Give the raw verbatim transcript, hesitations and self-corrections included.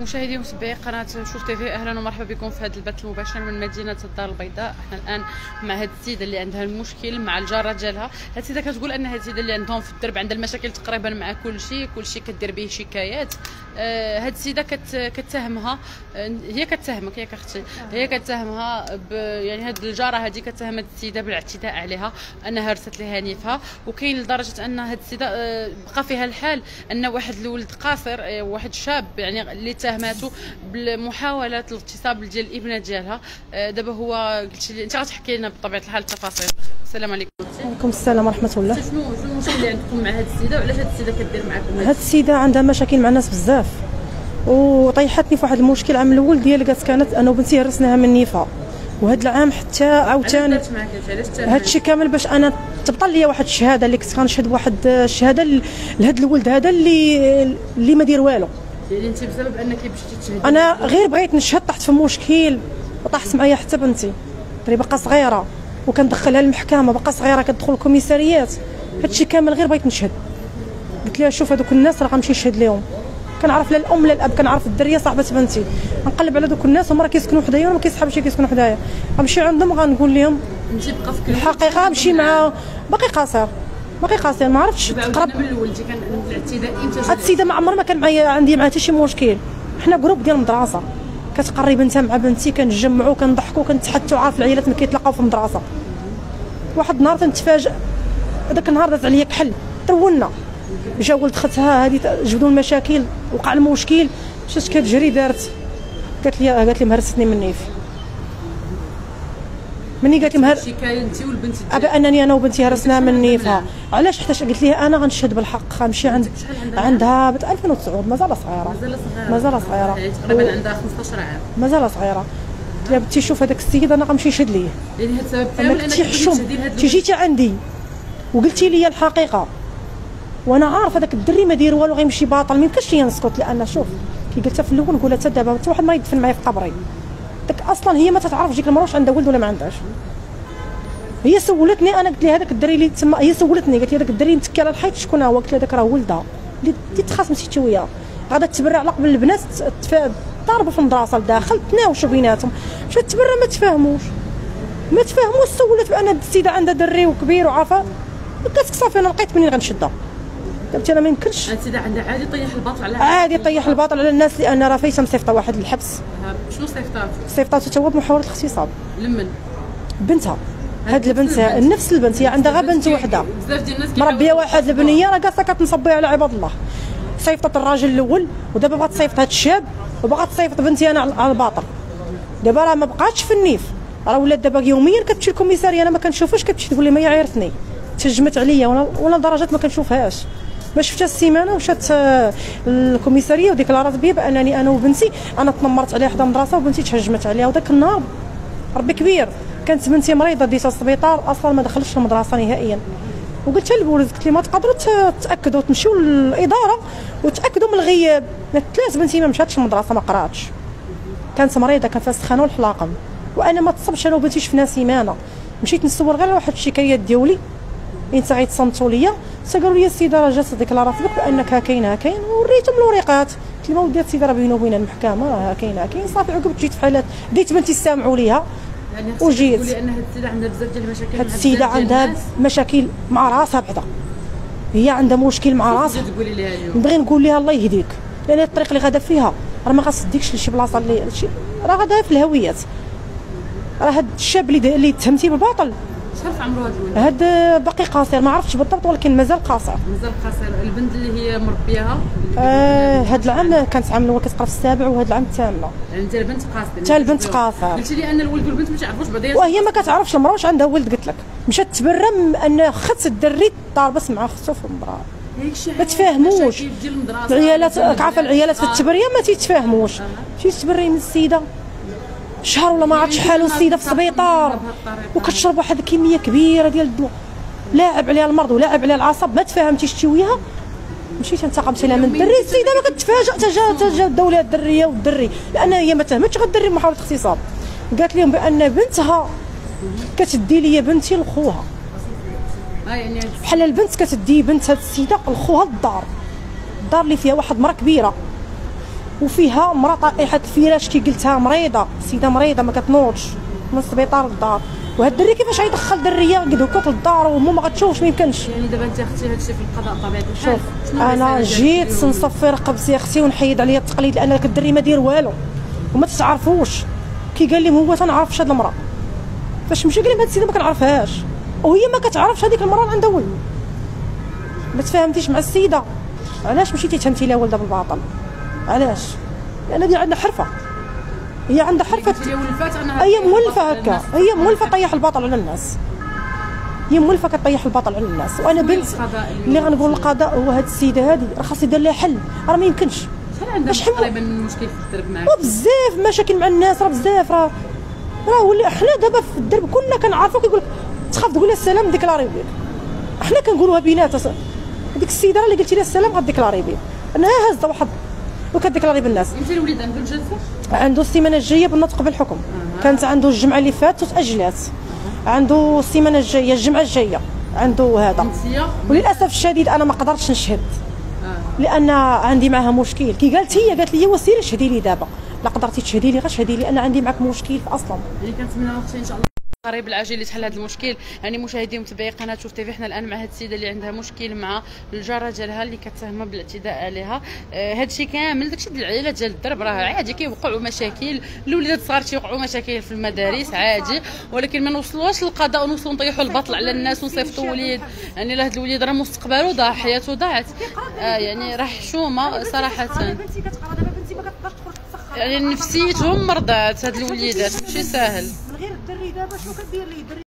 مشاهدي ومتابعي قناه شوف تيفي، اهلا ومرحبا بكم في هذا البث المباشر من مدينه الدار البيضاء. احنا الان مع هذه السيده اللي عندها المشكل مع الجاره ديالها. هذه السيده كتقول ان هذه السيده اللي عندهم في الدرب عندها المشاكل تقريبا مع كل شيء، كل شيء كدير به شكايات. آه هذه السيده كتهمها، آه هي كتهمك ياك اختي، هي كتهمها يعني هذه الجاره هذه كتهم هذه السيده بالاعتداء عليها، انها هرست لها نيفها. وكاين لدرجه ان هذه السيده آه بقى فيها الحال ان واحد الولد قاصر، آه واحد شاب يعني اللي تهماتو بالمحاوله الاغتصاب ديال الابنه ديالها. دابا هو قلتي لي انت غتحكي لنا بطبيعه الحال التفاصيل. السلام عليكم. وعليكم السلام ورحمه الله. شنو شنو المشكل اللي عندكم مع هاد السيده وعلاش هاد السيده كدير معكم؟ هاد السيده عندها مشاكل مع الناس بزاف، وطيحتني في واحد المشكل العام الاول ديال كانت كانت انا وبنتي هرسناها من نيفها، وهاد العام حتى عاوتاني هادشي كامل باش انا تبطل لي واحد الشهاده اللي كنت كنشهد واحد الشهاده لهاد الولد هذا اللي اللي ما دير والو. يعني انت بسبب انك مشيتي تشهدي؟ انا غير بغيت نشهد طحت في مشكل، وطاحت معايا حتى بنتي اللي باقا صغيره وكندخلها للمحكمه، باقا صغيره كتدخل الكوميساريات. هادشي كامل غير بغيت نشهد. قلت لها شوف هذوك الناس راه غنمشي نشهد ليهم، كنعرف لا الام لا الاب، كنعرف الدريه صاحبه بنتي، غنقلب على دوك الناس هما راه كيسكنوا حدايا وما كيصحابش كيسكنوا حدايا، غنمشي عندهم غنقول لهم انت بقى في الحقيقه مشي مع باقي قاصر باقي قاصر ما عرفتش تقرب من ولدي. كان الاعتداء امتى؟ هاد السيده ما عمر ما كان معايا عندي معها حتى شي مشكل، حنا جروب ديال المدرسه كتقري بنتها مع بنتي، كنتجمعوا كنضحكوا كنتحدثوا، عارف العائلات ما كيتلاقاو في المدرسه. واحد النهار تنتفاجئ، هذاك النهار داز عليا كحل، طولنا جا ولد خاتها هذه جبدوا المشاكل، وقع المشكل، مشات كتجري دارت قالت لي قالت لي مهرستني من نيف. مني قالت لي مهر الشكايه انت والبنت ديالك انني انا وبنتي هرسناها من نيفها. علاش؟ حتى قلت لها انا غنشهد بالحق، غنمشي عند عندها بت ألفين وتسعة، مازال صغيره مازال صغيره تقريبا عندها خمسطاش عام، مازال صغيره. قلت لها بنتي شوف هذاك السيد انا غنمشي نشهد ليه، يعني هذا السبب كامل انك تشهدي لهاد انت جيتي عندي وقلتي لي الحقيقه، وانا عارف هذاك الدري ما داير والو، غيمشي باطل، ما يمكنش ليا نسكت. لان شوف كي قلتها في الاول نقولها حتى دابا حتى واحد ما يدفن معايا في قبري. داك اصلا هي ما تتعرفش ديك المراه واش عندها ولد ولا ما عندهاش. هي سولتني، انا قلت لها هذاك الدري اللي تما، هي سولتني قالت لي هذاك الدري متكي على الحيط شكون هو؟ قلت لها هذاك راه ولدها اللي تخاصمتي انت وياه، غادا تبرع على قبل البنات ضربوا في المدرسه لداخل، تناوشوا بيناتهم، مشات تبرع ما تفاهموش ما تفاهموش سولت بان السيده عندها دري وكبير وعافا، قالت صافي انا لقيت منين غنشدها. قلت انا ما يمكنش. السيده عندها عادي طيح الباطل على عادي طيح الباطل على الناس، لان راه فايته مصيفطه واحد للحبس. شنو صيفطات؟ صيفطات هو بمحاوله الاغتصاب. لمن؟ بنتها. هاد البنت نفس البنت، هي عندها غير بنت وحده. بزاف ديال الناس مربيه واحد البنيه راه كاسه كتنصبيها على عباد الله. صيفطت الراجل الاول، ودابا بغات تصيفط هاد الشاب، وباغا تصيفط بنتي انا على الباطل. دابا راه ما بقاتش في النيف، راه ولات دابا يوميا كتمشي للكوميساريه، انا ما كنشوفهاش، كتمشي تقول لي ما يعيرتني، تهجمت عليا ولا درجات ما كنشوفهاش. ما شفتها السيمانه وشات الكوميساريه وديكلارات بيه بانني انا وبنتي انا تنمرت عليها حدا المدرسه وبنتي تهجمت عليها. وذاك النهار ربي كبير كانت بنتي مريضه، ديتها للسبيطار اصلا ما دخلتش المدرسه نهائيا. وقلت للولد قلت لي ما تقدروا تاكدوا تمشيو للاداره وتاكدوا من الغياب، ثلاث بنتي ما مشاتش المدرسه ما قراتش، كانت مريضه كان فيها السخانه والحلاقم. وانا ما تصبش انا وبنتي شفنا سيمانه، مشيت نصور غير واحد الشكايات ديالي انت غيتصنتوا ليا، تقالوا لي السيده راه جات ديكلارات بك بانك ها كاين ها كاين، وريتهم الوريقات. قلت لهم ودي السيده راه بينه وبين المحكمه راه ها كاين ها كاين صافي. عقب جيت في حالات ديت بنتي استمعوا ليها، يعني وجيت تقولي ان هاد السيده عندها بزاف ديال المشاكل. هاد السيده عندها مشاكل مع راسها بعدا، هي عندها مشكل مع راسها. تقولي ليها اليوم نبغي نقول ليها الله يهديك، لان الطريق اللي غادا فيها راه ما غتصديكش لشي بلاصه اللي راه غادا في الهويات. راه هاد الشاب اللي اللي تهمتي بالباطل شحال عمرو هاد الولد؟ هاد باقي قاصر ما عرفتش بالضبط، ولكن مازال قاصر مازال قاصر. البنت اللي هي مربياها آه هاد العام كانت عام الاول كتقرا في السابع، وهاد العام الثامنه. يعني انت البنت قاصر حتى البنت قاصر. قلتي لي ان الولد والبنت ما تعرفوش بعضياتهم، وهي ما كتعرفش المراه واش عندها ولد. قلت لك مشات تبرم ان خت الدري ضاربت مع خته في المراه، ما تفاهموش العيالات، عارفه العيالات في التبريه ما تيتفاهموش. مشيت تبري من السيده شهر ولا ما عرفت شحال، السيده في السبيطار وكتشرب واحد الكميه كبيره ديال الدواء، لاعب عليها المرض ولاعب عليها العصب، ما تفاهمتيش انت وياها. مشيت انتقمت لها من الدري، السيده ما كتفاجئ تجا تجا دولها الدريه والدري، لان هي ما تهمتش غير الدري محاوله اغتصاب. قالت لهم بان بنتها كتدي لي بنتي لخوها، بحال البنت كتدي بنت هاد السيده لخوها الدار الدار اللي فيها واحد مرا كبيره وفيها مرا طائحه الفراش كي قلتها، مريضه السيده، مريضه ما كتنوضش من السبيطار للدار. وهاد الدري كيفاش غيدخل دريه قد هكا للدار وهما ما غاتشوفش؟ ما يمكنش. يعني دابا انت اختي هادشي في القضاء طبيعي. شوف انا جيت نصفي رقبتي اختي ونحيد عليا التقليد، لان هاد الدري ما داير والو وما تتعرفوش. كي قال لهم هو تنعرفش هاد المراه، فاش مشى قال لهم هاد السيده ما كنعرفهاش وهي ما كتعرفش هذيك المراه اللي عندها ولد. ما تفاهمتيش مع السيده. علاش مشيتي تهمتي لها ولدها بالباطل؟ علاش؟ لان هذه عندها حرفه، هي عندها حرفه، هي مولفه هكا، هي مولفه طيح الباطل على الناس، هي مولفه كطيح الباطل على الناس. وانا بنت اللي غنقول للقضاء هو هاد السيده هذه راه خاص يدير لها حل، راه ما يمكنش. شحال عندها تقريبا من مشكل في الدرب معاك؟ بزاف مشاكل مع الناس، راه بزاف، راه راه ولا حنا دابا في الدرب كلنا كنعرفوا. كيقول لك تخاف تقول لها السلام ديكلاري بيك، حنا كنقولوها بينات. ديك السيده اللي قلتي لها السلام غديكلاري بيك، انها هازه واحد وكديكلاري بالناس. امتى الوليد عنده الجلسه؟ عنده السيمانه الجايه بالنطق بالحكم. آه. كانت عنده الجمعه اللي فاتت تاجلات. آه. عنده السيمانه الجايه، الجمعه الجايه عنده هذا. وللاسف الشديد انا ما قدرتش نشهد. آه. لان عندي معها مشكل. كي قالت هي قالت لي وسيري شهدي لي دابا، لا قدرتي تشهدي لي غير شهدي لي، انا عندي معك مشكل اصلا. اللي كنتمنى اختي ان شاء الله قريب العاجل يتحل هذا المشكل. يعني مشاهدي ومتابعي قناه شوف تيفي، حنا الان مع هذه السيده اللي عندها مشكل مع الجاره ديالها اللي كتهمها بالاعتداء عليها. آه هذا الشيء كامل داكشي ديال العائله ديال الدرب، راه عادي كيوقعوا مشاكل، الوليدات الصغار تيوقعوا مشاكل في المدارس عادي، ولكن ما نوصلوش للقضاء ونوصلوا نطيحوا البطل على الناس ونصيفطوا وليد. يعني راه هذا الوليد راه مستقبله ضاع، حياته ضاعت. آه يعني راه حشومه صراحه. يعني نفسيتهم مرضات هاد الوليدات، ماشي ساهل. غير الدري دابا شنو كدير ليه؟